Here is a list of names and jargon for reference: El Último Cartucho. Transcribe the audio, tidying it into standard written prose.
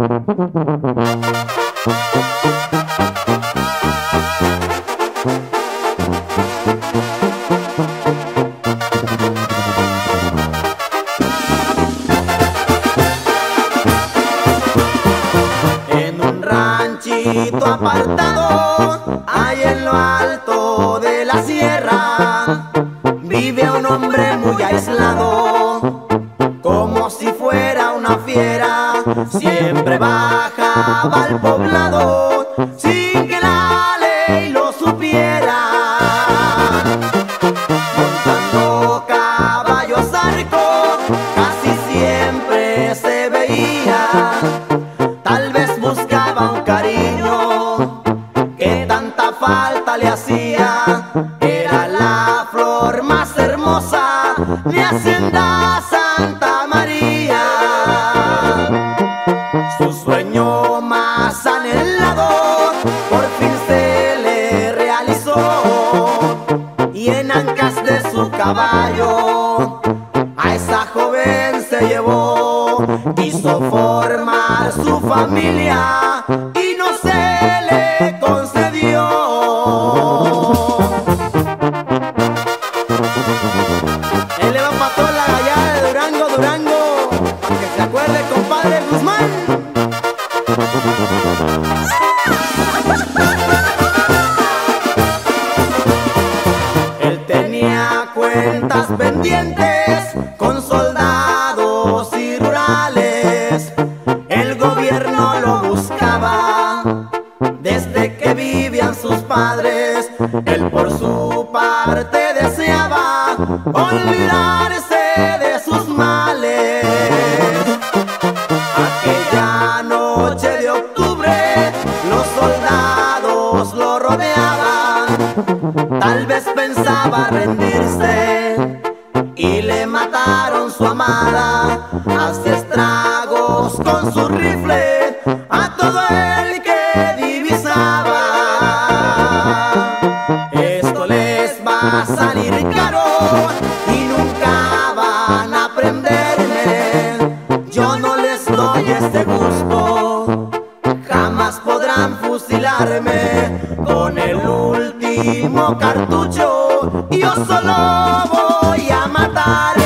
En un ranchito apartado, ahí en lo alto de la sierra, vive un hombre muy aislado, como si fuera una fiera. Siempre bajaba al poblado sin que la ley lo supiera, montando caballos arcos, casi siempre se veía. Tal vez buscaba un cariño que tanta falta le hacía. Era la flor más hermosa de Hacienda Santa María. Su sueño más anhelado por fin se le realizó, y en ancas de su caballo a esa joven se llevó. Quiso formar su familia y no se le concedió. Él le va pa' toda la gallada de Durango, Durango, pa' que se acuerde, compadre Guzmán. Él tenía cuentas pendientes con soldados y rurales. El gobierno lo buscaba desde que vivían sus padres. Él por su parte deseaba olvidarse de sus males. Aquella noche de octubre los soldados lo rodeaban. Tal vez pensaba rendirse y le mataron su amada. Hace estragos con su rifle a todo el que divisaba. Esto les va a salir caro y nunca van a aprenderme. Yo no les doy este gusto, jamás podrán fusilarme. Con el último cartucho yo solo voy a matar.